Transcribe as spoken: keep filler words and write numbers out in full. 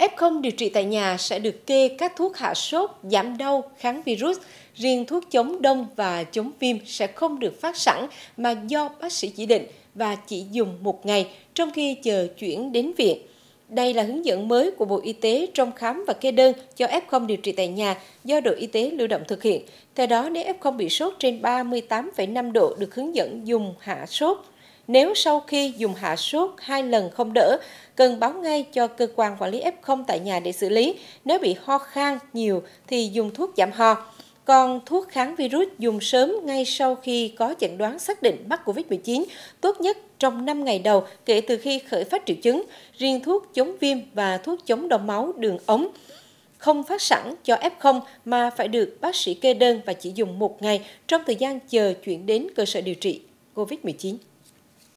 ép không điều trị tại nhà sẽ được kê các thuốc hạ sốt, giảm đau, kháng virus. Riêng thuốc chống đông và chống viêm sẽ không được phát sẵn mà do bác sĩ chỉ định và chỉ dùng một ngày trong khi chờ chuyển đến viện. Đây là hướng dẫn mới của Bộ Y tế trong khám và kê đơn cho ép không điều trị tại nhà do đội y tế lưu động thực hiện. Theo đó, nếu ép không bị sốt trên ba mươi tám phẩy năm độ được hướng dẫn dùng hạ sốt. Nếu sau khi dùng hạ sốt hai lần không đỡ, cần báo ngay cho cơ quan quản lý ép không tại nhà để xử lý. Nếu bị ho khan nhiều thì dùng thuốc giảm ho. Còn thuốc kháng virus dùng sớm ngay sau khi có chẩn đoán xác định mắc Covid mười chín, tốt nhất trong năm ngày đầu kể từ khi khởi phát triệu chứng. Riêng thuốc chống viêm và thuốc chống đông máu đường ống không phát sẵn cho ép không mà phải được bác sĩ kê đơn và chỉ dùng một ngày trong thời gian chờ chuyển đến cơ sở điều trị Covid mười chín.